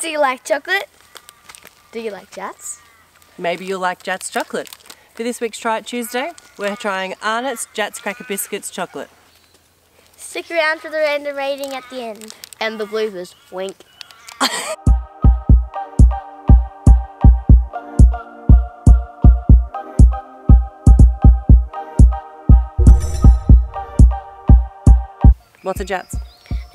Do you like chocolate? Do you like Jats? Maybe you'll like Jats chocolate. For this week's Try It Tuesday, we're trying Arnott's Jats Cracker Biscuits chocolate. Stick around for the random rating at the end. And the bloopers. Wink. What's a Jats?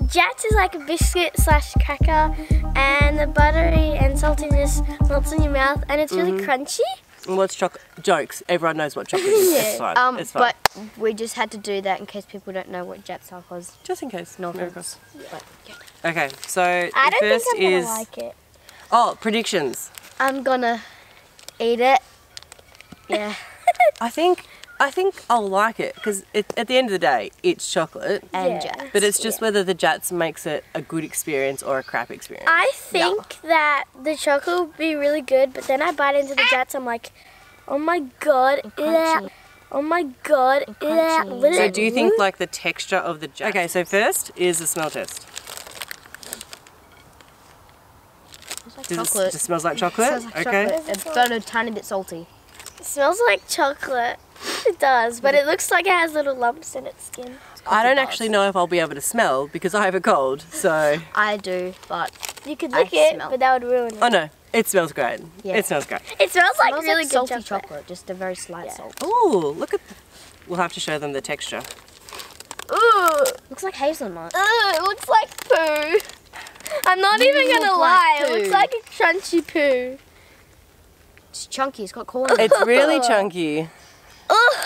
Jats is like a biscuit slash cracker, and the buttery and saltiness melts in your mouth, and it's really crunchy. Well, it's chocolate. Jokes. Everyone knows what chocolate is. Yeah. It's fine. It's fine. But we just had to do that in case people don't know what Jats are, cause just in case. No offense. Yeah. Yeah. Okay. So I don't think I'm gonna like it. Oh, predictions. I'm gonna eat it. Yeah. I think I'll like it because at the end of the day, it's chocolate. And Jats. But it's just whether the Jats makes it a good experience or a crap experience. I think that the chocolate will be really good, but then I bite into the Jats, I'm like, oh my god, oh my god, so do you think like the texture of the Jats? Okay, so first is the smell test. Like chocolate. It smells like chocolate? It smells like chocolate. It's got a tiny bit salty. It smells like chocolate. It does, but it looks like it has little lumps in its skin. I don't actually know if I'll be able to smell because I have a cold, so... I do, but you could lick it, but that would ruin it. Oh no, it smells great. Yeah. It smells great. It smells like really good salty chocolate, just a very slight salt. Ooh, look at... We'll have to show them the texture. Ooh! Looks like hazelnut. Ooh, it looks like poo. I'm not even gonna lie, it looks like a crunchy poo. It's chunky, it's got corn in it. It's really chunky.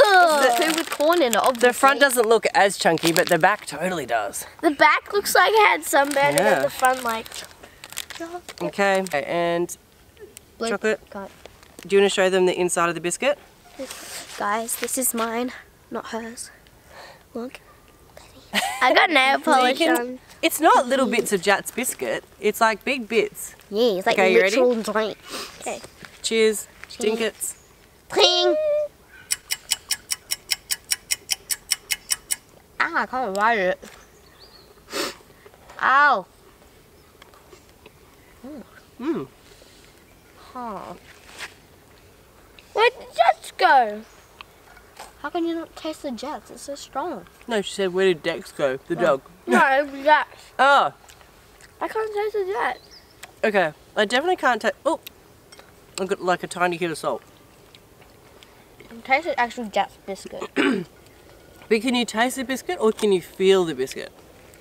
It's with corn in it, obviously. The front doesn't look as chunky, but the back totally does. The back looks like it had sunburn, and then the front like... Okay, and blue chocolate. God. Do you want to show them the inside of the biscuit? Guys, this is mine, not hers. Look. I got nail polish on. It's not little bits of Jats biscuit, it's like big bits. Yeah, it's like literal joint. Okay. Cheers. Dinkets. Pling! I can't ride it. Ow. Mmm. Huh. Where did Jats go? How can you not taste the Jats? It's so strong. No, she said, where did Dex go? The dog. No, it was Jats. Oh. I can't taste the Jats. Okay, I definitely can't taste. Oh, I've got like a tiny hit of salt. You taste the actual Jats biscuit. But can you taste the biscuit or can you feel the biscuit?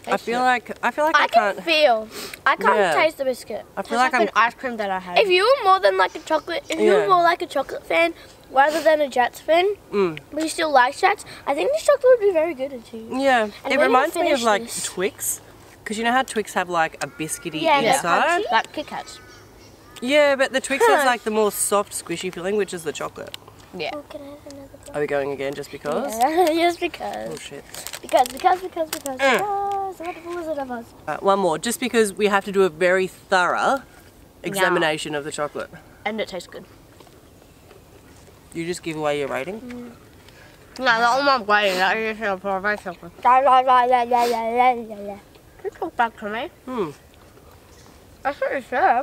I can't taste the biscuit. I feel like an ice cream that I had. If you were more than like a chocolate, if you were more like a chocolate fan rather than a Jats fan, but you still like Jats, I think this chocolate would be very good at you. Yeah, and it reminds me of like Twix, because you know how Twix have like a biscuity inside, like Kit Kats. Yeah, but the Twix has like the more soft, squishy filling, which is the chocolate. Yeah. Oh, can I have another one? Are we going again just because? Yeah, just because. Oh shit. Because, Wonderful Wizard of Oz. One more, just because we have to do a very thorough examination of the chocolate. And it tastes good. You just give away your rating? No, that's not my rating, that is your probation. Can you talk back to me? That's what you said.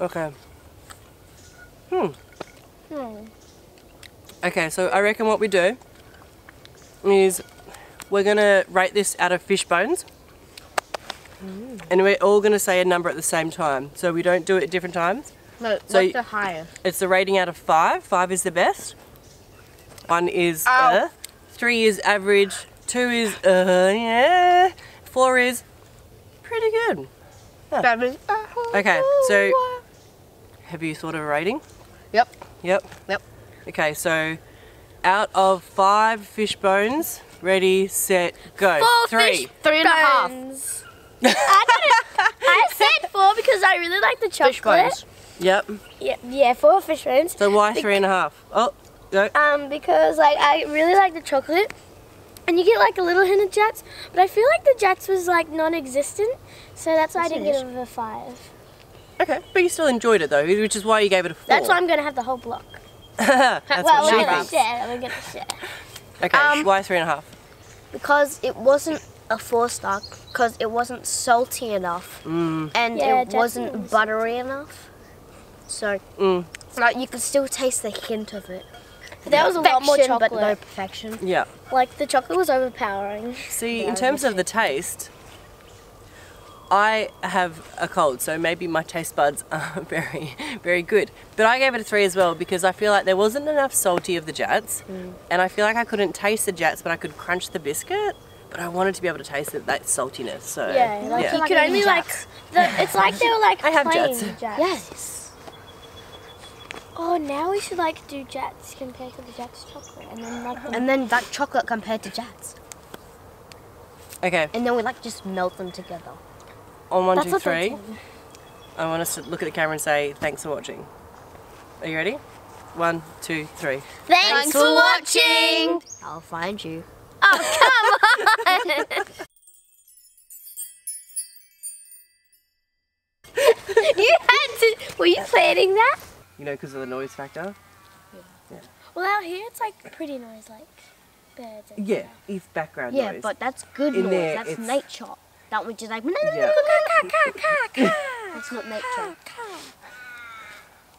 Okay. Okay, so I reckon what we do is we're going to rate this out of fish bones and we're all going to say a number at the same time, so we don't do it at different times. No, so what's the highest? It's the rating out of 5. 5 is the best. 1 is 3 is average. 2 is 4 is pretty good. Okay, so have you thought of a rating? Yep. Okay, so out of 5 fish bones, ready, set, go. 4 fish bones. 3.5. I said 4 because I really like the chocolate. Fish bones. Yeah, 4 fish bones. So why 3.5? Oh, no. Because like I really like the chocolate, and you get like a little hint of Jats, but I feel like the Jats was like non-existent, so that's why I didn't give it a 5. Okay, but you still enjoyed it though, which is why you gave it a 4. That's why I'm going to have the whole block. We're going to share. Okay, why 3.5? Because it wasn't a four star because it wasn't salty enough and yeah, it wasn't buttery enough. So like you could still taste the hint of it. But there was a lot more chocolate, but no perfection. Yeah. Like the chocolate was overpowering. See, in terms of the taste, I have a cold, so maybe my taste buds are very, very good. But I gave it a 3 as well because I feel like there wasn't enough salty of the jats, and I feel like I couldn't taste the jats, but I could crunch the biscuit. But I wanted to be able to taste that saltiness. So yeah, like you could only it's like they were like plain jats. Yes. Oh, now we should like do jats compared to the jats chocolate, and then like and then that chocolate compared to jats. Okay. And then we like just melt them together. On 1, 2, 3, I want us to look at the camera and say thanks for watching. Are you ready? 1, 2, 3. Thanks for watching. I'll find you. Oh, come on. You had to. Were you planning that? You know, because of the noise factor. Yeah. Well, out here it's like pretty noise, like birds. And yeah, it's background noise. Yeah, but that's good noise. That's nature. That which is like. That's not nature.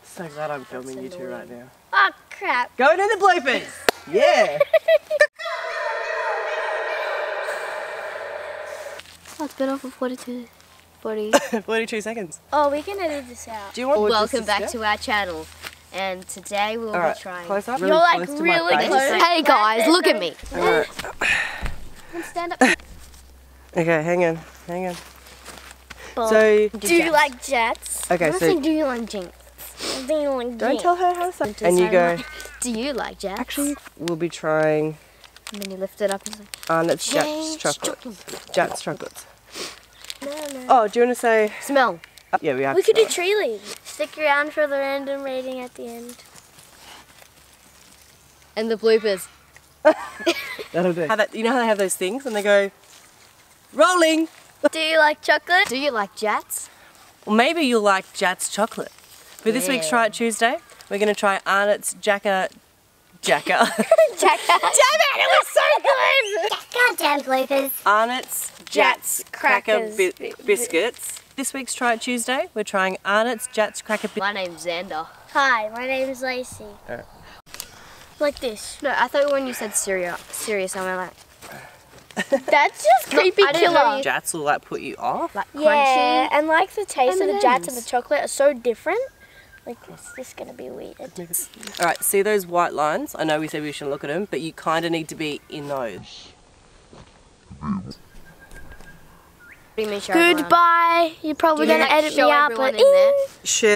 So glad I'm filming you two right now. Oh crap! Go to the bloopers. Yeah. Oh, it's been on for 42 seconds. Oh, we can edit this out. Do you want welcome back to our channel, and today we'll be trying. Close up. You're like really close. Hey guys, look at me. Alright. Stand up. Okay, hang on. But do you like jets? Okay, so do you like jinx? Don't tell her how to say. And you go. Do you like jets? Actually, we'll be trying. And then you lift it up and say. And it's jats chocolates. Jats chocolates. No. Oh, do you want to say... Smell. Yeah, we have to do tree leaves. Stick around for the random rating at the end. And the bloopers. That'll do. You know how they have those things and they go... Rolling! Do you like chocolate? Do you like jats? Well, maybe you'll like Jats chocolate. For this week's Try It Tuesday, we're going to try Arnott's Jacka. Damn it, it was so good! Goddamn bloopers. Arnott's Jats Cracker Biscuits. This week's Try It Tuesday, we're trying Arnott's Jats Cracker Biscuits. My name's Xander. Hi, my name's Lacey. Like this. No, I thought when you said serious, I went like... That's just creepy killer. Jats will like put you off. Like crunchy. Yeah, and like the taste of the jats and the chocolate are so different. Like, it's just going to be weird. Alright, see those white lines? I know we said we shouldn't look at them, but you kind of need to be in those. Goodbye. You're probably going to edit me out, but... Share.